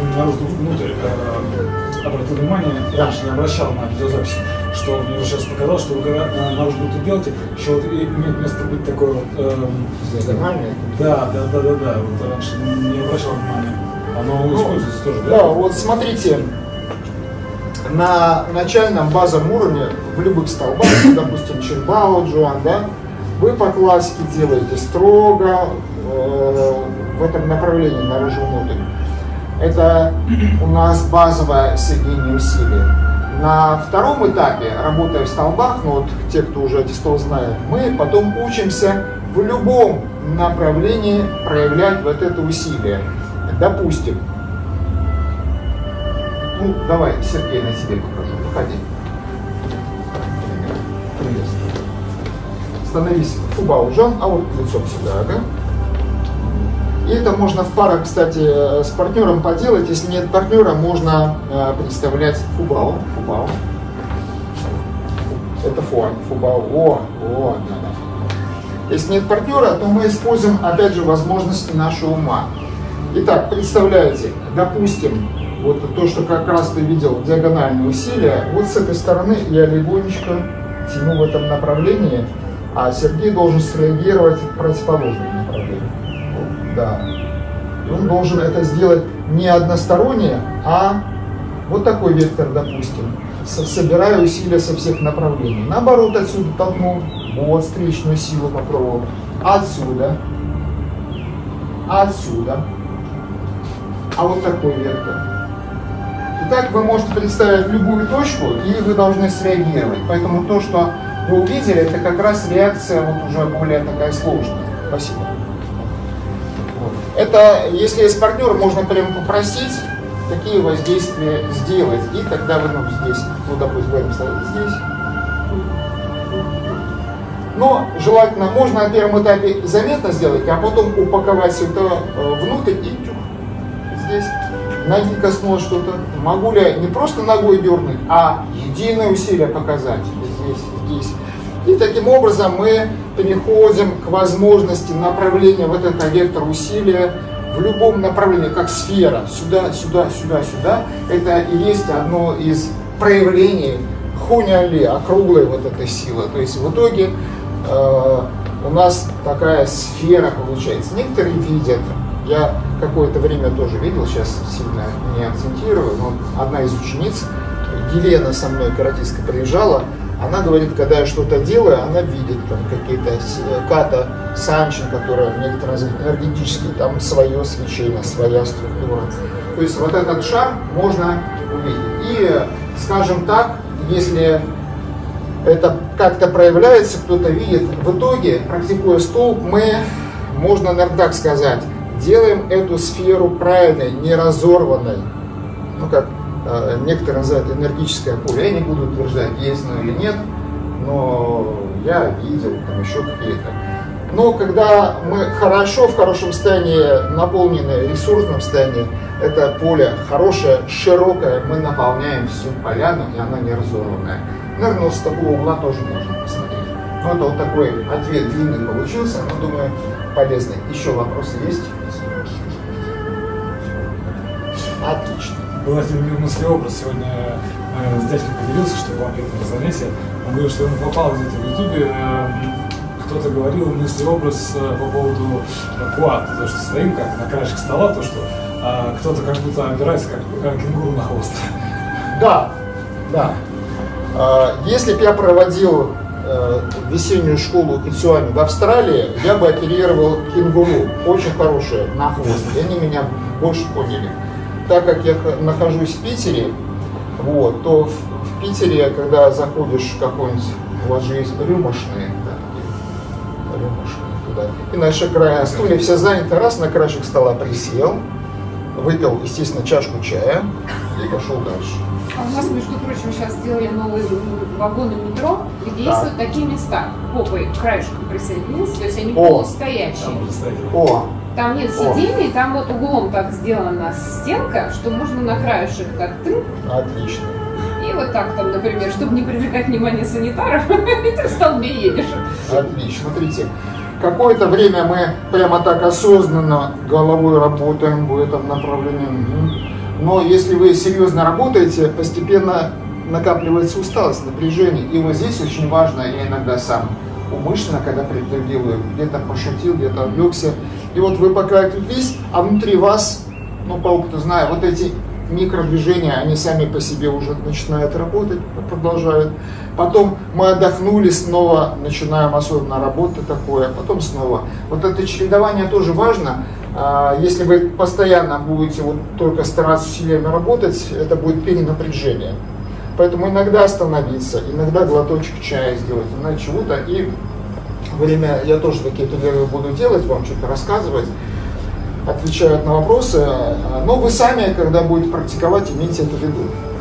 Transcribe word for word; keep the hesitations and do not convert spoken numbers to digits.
кроме народных внутрь, обратил внимание, раньше не обращал на видеозаписи, что мне уже сейчас показалось, что вы наружу будете делать, что вот имеет место быть такое вот... Эм, да, да, да, да, да, вот раньше не обращал внимания. Оно ну, используется тоже, да? Да, вот смотрите, на начальном базовом уровне, в любых столбах, допустим, Ченбао Чжуан, да, вы по классике делаете строго э, в этом направлении наружу внутрь. Это у нас базовое соединение усилий. На втором этапе, работая в столбах, ну вот те, кто уже эти столбы знают, мы потом учимся в любом направлении проявлять вот это усилие. Допустим, ну давай, Сергей, на тебе покажу, выходи. Приветствую. Становись Фубао Чжуан, а вот лицом сюда, ага. И это можно в парах, кстати, с партнером поделать. Если нет партнера, можно представлять Фубао. Фубао. Это фу. Фубао. О, о, да, да. Если нет партнера, то мы используем, опять же, возможности нашего ума. Итак, представляете, допустим, вот то, что как раз ты видел, диагональные усилия. Вот с этой стороны я легонечко тяну в этом направлении, а Сергей должен среагировать в противоположном направлении. Да. И он должен это сделать не односторонне, а вот такой вектор, допустим, собирая усилия со всех направлений. Наоборот, отсюда толкнул, вот встречную силу попробовал. Отсюда, отсюда, а вот такой вектор. Итак, вы можете представить любую точку, и вы должны среагировать. Поэтому то, что вы увидели, это как раз реакция вот уже более такая сложная. Спасибо. Это, если есть партнер, можно прямо попросить, какие воздействия сделать. И тогда вы, ну, здесь, ну, допустим, в этом слове здесь. Но желательно, можно на первом этапе заметно сделать, а потом упаковать все это внутрь и тюк. Здесь ноги коснулось что-то. Могу ли я не просто ногой дернуть, а единое усилие показать. Здесь, здесь. И таким образом мы переходим к возможности направления вот этого вектора усилия в любом направлении, как сфера, сюда, сюда, сюда, сюда. Это и есть одно из проявлений хуняли, округлой вот этой силы. То есть в итоге э, у нас такая сфера получается. Некоторые видят, я какое-то время тоже видел, сейчас сильно не акцентирую, но одна из учениц, Елена со мной, каратистка, приезжала. Она говорит, когда я что-то делаю, она видит там какие-то ката, санчин, которые некоторые энергетические, там свое свечение, своя структура. То есть вот этот шар можно увидеть. И, скажем так, если это как-то проявляется, кто-то видит, в итоге, практикуя столб, мы, можно, наверное, так сказать, делаем эту сферу правильной, не разорванной. Ну, как некоторые называют энергетическое поле. Я не буду утверждать, есть оно или нет, но я видел там еще какие-то. Но когда мы хорошо, в хорошем состоянии, наполнены, ресурсном состоянии, это поле хорошее, широкое, мы наполняем всю поляну, и она не разорванная. Наверное, с такого угла тоже можно посмотреть. Вот, вот такой ответ длинный получился, но, думаю, полезный. Еще вопросы есть? Отлично. Был один мир мыслеобраз, сегодня э, с дядькой поделился, что вам первое занятие. Он говорил, что он попал где-то в Ютубе, э, кто-то говорил мыслеобраз э, по поводу э, пуат, то, что стоим как на краешек стола, то, что э, кто-то как будто опирается, как, как кенгуру на хвост. Да, да. Э, если бы я проводил э, весеннюю школу кицуань в Австралии, я бы оперировал кенгуру, очень хорошее, на хвост, и они меня больше поняли. Так как я нахожусь в Питере, вот, то в, в Питере, когда заходишь в какой-нибудь, у вас же есть рюмошные, да, рюмошные туда, и наши края стулья все заняты, раз на краешек стола присел, выпил, естественно, чашку чая и пошел дальше. А у нас, между прочим, сейчас сделали новые вагоны метро, где да. есть вот такие места, попой к краешку присоединился, то есть они полустоячие. О. Там нет сидений, там вот углом так сделана стенка, что можно на краешек как ты. Отлично. И вот так там, например, чтобы не привлекать внимание санитаров, и ты в столбе едешь. Отлично. Смотрите, какое-то время мы прямо так осознанно головой работаем в этом направлении. Но если вы серьезно работаете, постепенно накапливается усталость, напряжение. И вот здесь очень важно, я иногда сам умышленно, когда делаю, где-то пошутил, где-то отвлекся. И вот вы пока отвлеклись, а внутри вас, ну по опыту знаю, вот эти микродвижения, они сами по себе уже начинают работать, продолжают. Потом мы отдохнули, снова начинаем особенно работу такое, потом снова. Вот это чередование тоже важно. Если вы постоянно будете вот только стараться усилиями работать, это будет перенапряжение. Поэтому иногда остановиться, иногда глоточек чая сделать, иногда чего-то. И время, я тоже такие туториалы буду делать, вам что-то рассказывать, отвечают на вопросы. Но вы сами, когда будете практиковать, имейте это в виду.